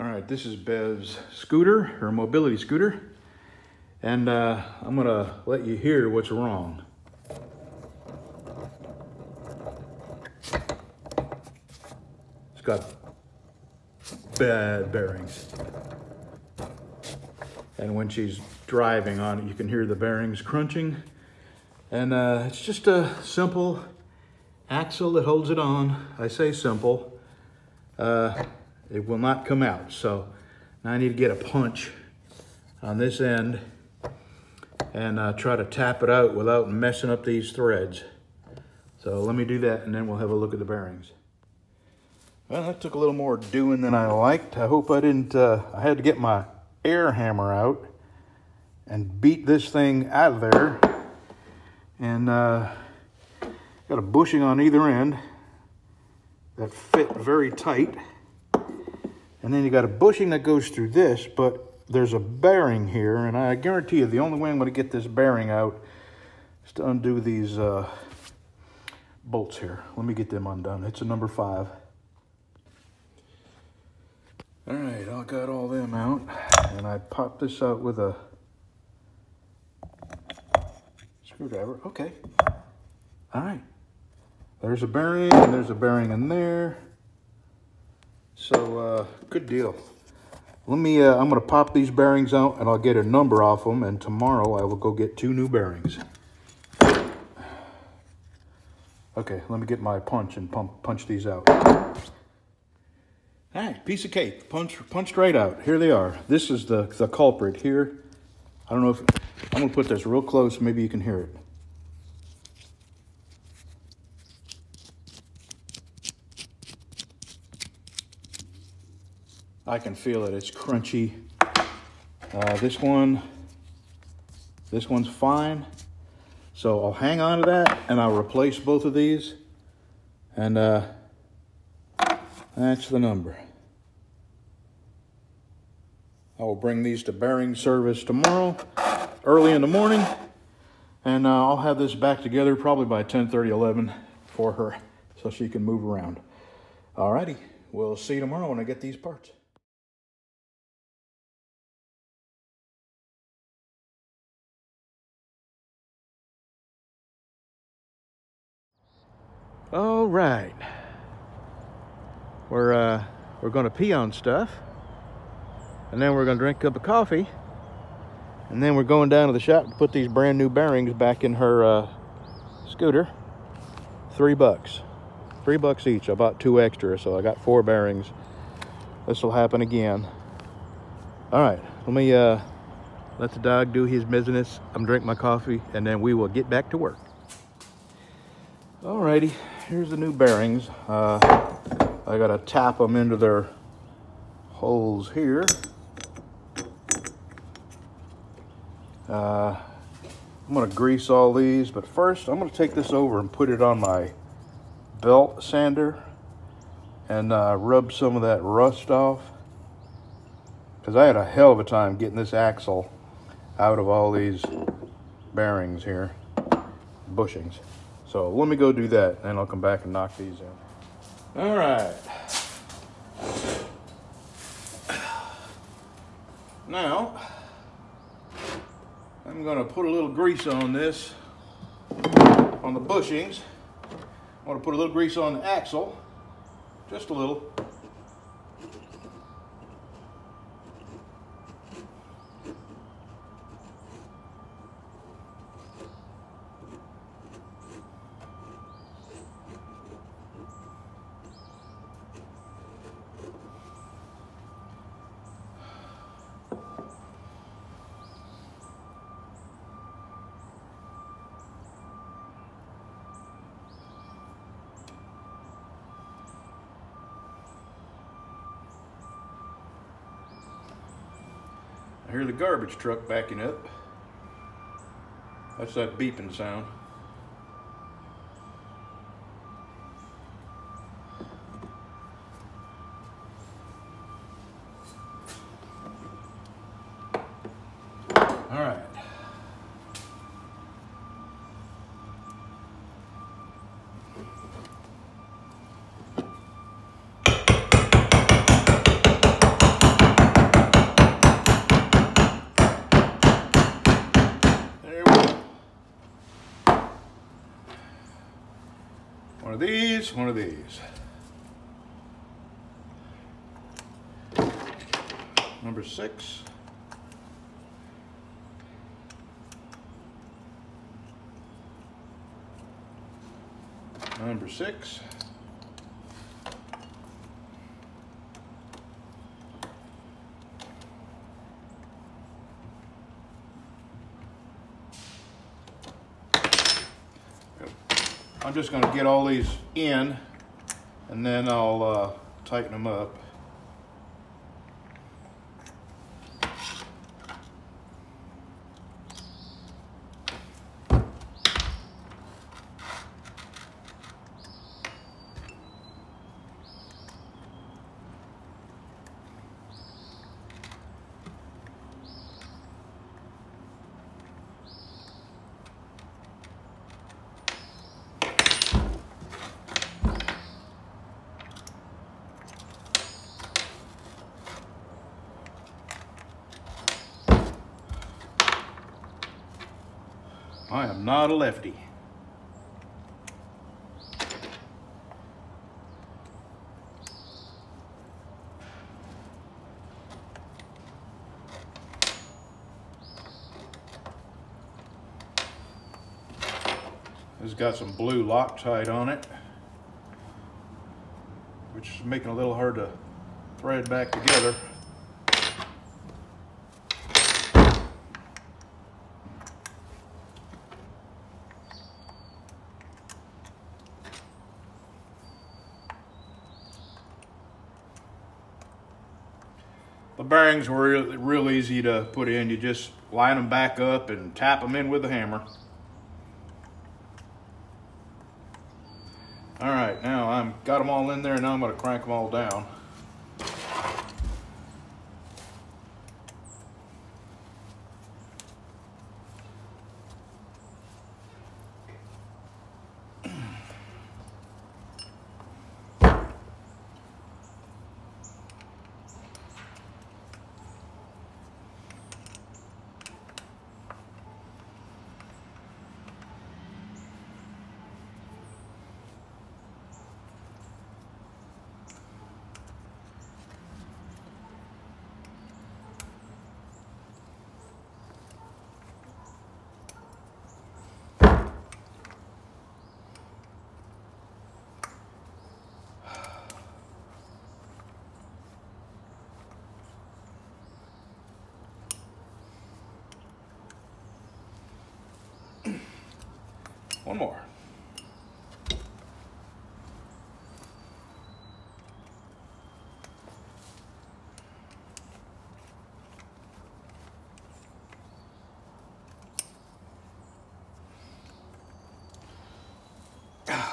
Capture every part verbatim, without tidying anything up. All right, this is Bev's scooter, her mobility scooter, and uh, I'm gonna let you hear what's wrong. It's got bad bearings. And when she's driving on it, you can hear the bearings crunching. And uh, it's just a simple axle that holds it on. I say simple, uh, it will not come out. So now I need to get a punch on this end and uh, try to tap it out without messing up these threads. So let me do that and then we'll have a look at the bearings. Well, that took a little more doing than I liked. I hope I didn't, uh, I had to get my air hammer out and beat this thing out of there. And uh, got a bushing on either end that fit very tight. And then you got a bushing that goes through this, but there's a bearing here. And I guarantee you the only way I'm gonna get this bearing out is to undo these uh, bolts here. Let me get them undone. It's a number five. All right, I got all them out, and I popped this out with a screwdriver. Okay. All right. There's a bearing, and there's a bearing in there. So, uh, good deal. Let me, uh, I'm going to pop these bearings out, and I'll get a number off them, and tomorrow I will go get two new bearings. Okay, let me get my punch and pump, punch these out. All right, piece of cake, punch, punched right out. Here they are. This is the, the culprit here. I don't know if, I'm gonna put this real close, maybe you can hear it. I can feel it, it's crunchy. Uh, this one, this one's fine. So I'll hang on to that and I'll replace both of these. And uh, that's the number. I will bring these to bearing service tomorrow, early in the morning, and uh, I'll have this back together probably by ten thirty, eleven for her so she can move around. Alrighty, we'll see you tomorrow when I get these parts. All right. We're, uh, we're gonna pee on stuff, and then we're gonna drink a cup of coffee, and then we're going down to the shop to put these brand new bearings back in her uh, scooter. Three bucks. Three bucks each. I bought two extra, so I got four bearings. This will happen again. All right, let me uh, let the dog do his business. I'm drinking my coffee, and then we will get back to work. All righty, here's the new bearings. Uh, I gotta tap them into their holes here. Uh, I'm gonna grease all these, but first I'm gonna take this over and put it on my belt sander and uh, rub some of that rust off, because I had a hell of a time getting this axle out of all these bearings here, bushings. So let me go do that, and then I'll come back and knock these in. All right. Now, I'm gonna put a little grease on this, on the bushings. I'm gonna put a little grease on the axle, just a little. I hear the garbage truck backing up. That's that beeping sound. All right. One of these, one of these. Number six. Number six. I'm just going to get all these in, and then I'll uh, tighten them up. I am not a lefty. It's got some blue Loctite on it, which is making it a little hard to thread back together. The bearings were real easy to put in. You just line them back up and tap them in with the hammer. All right, now I've got them all in there, and now I'm going to crank them all down. One more.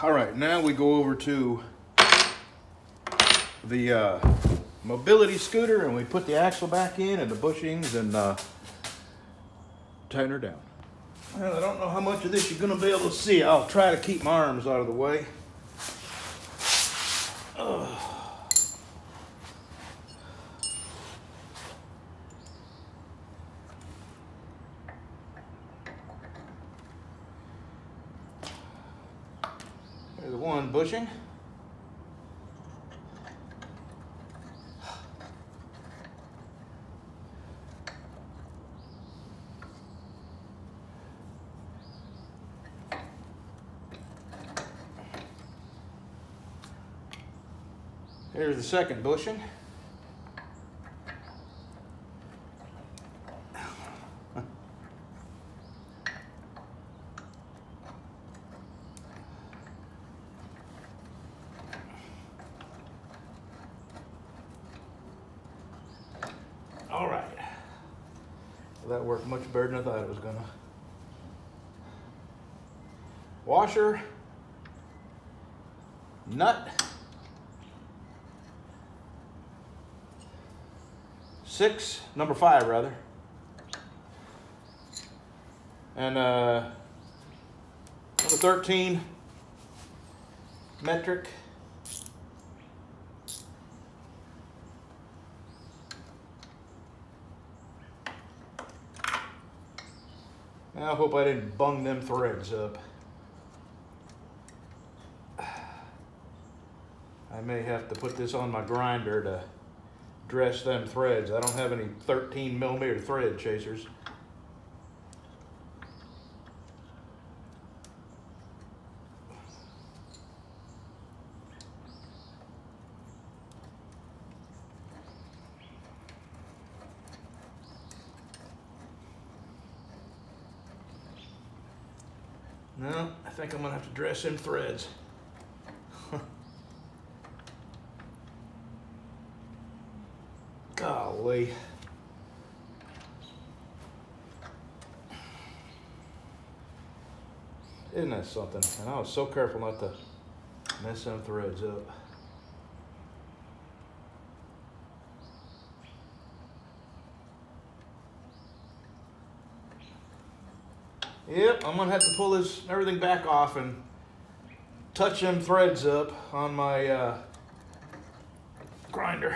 All right, now we go over to the uh, mobility scooter, and we put the axle back in and the bushings and uh, tighten her down. Well, I don't know how much of this you're going to be able to see. I'll try to keep my arms out of the way. Ugh. There's one bushing. Here's the second bushing. All right. Well, that worked much better than I thought it was gonna. Washer, nut, Six, number five rather, and uh, number thirteen metric. I hope I didn't bung them threads up. may have to put this on my grinder to dress them threads. I don't have any thirteen millimeter thread chasers. No, I think I'm gonna have to dress them threads. Golly. Isn't that something? And I was so careful not to mess them threads up. Yep, I'm gonna have to pull this everything back off and touch them threads up on my uh, grinder.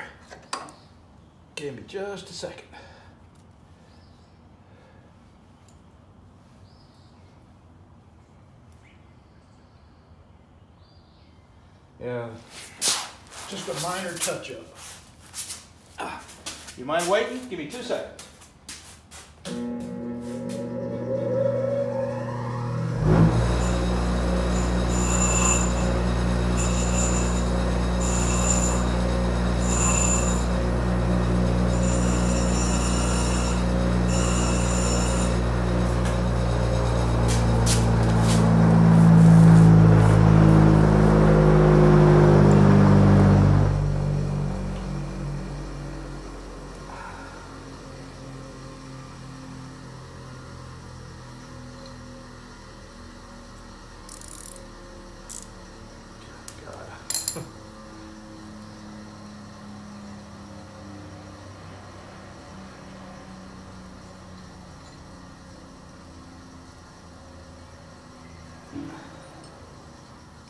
Give me just a second. Yeah, just a minor touch up. Ah, you mind waiting? Give me two seconds.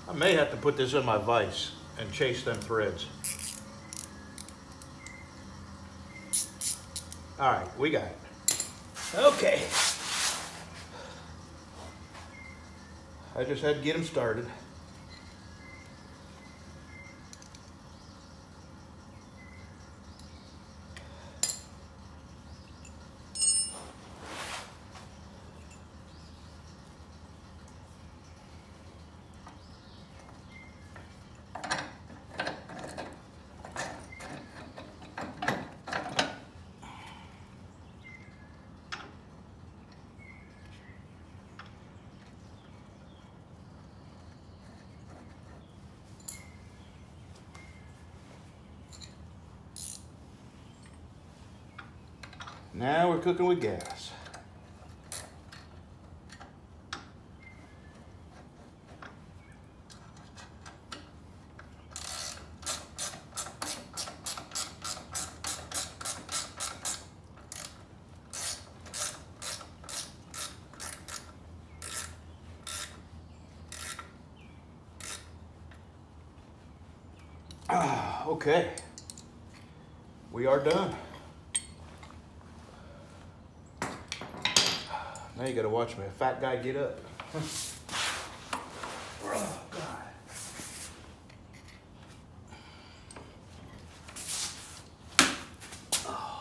I may have to put this in my vise and chase them threads. All right, we got it. Okay. I just had to get them started. Now we're cooking with gas. Ah, okay. We are done. Now you gotta watch me, a fat guy get up. Oh, God. Oh.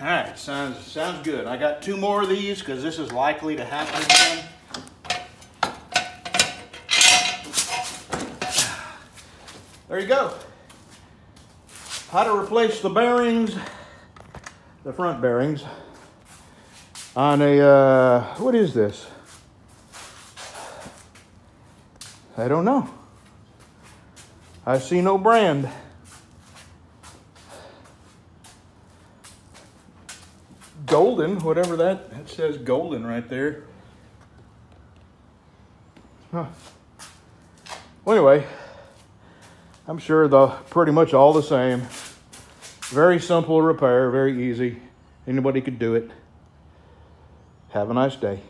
All right, sounds, sounds good. I got two more of these because this is likely to happen again. There you go. How to replace the bearings, the front bearings, on a, uh, what is this? I don't know. I see no brand. Golden, whatever that, that says golden right there. Huh. Well, anyway, I'm sure they're pretty much all the same. Very simple repair, very easy. Anybody could do it. Have a nice day.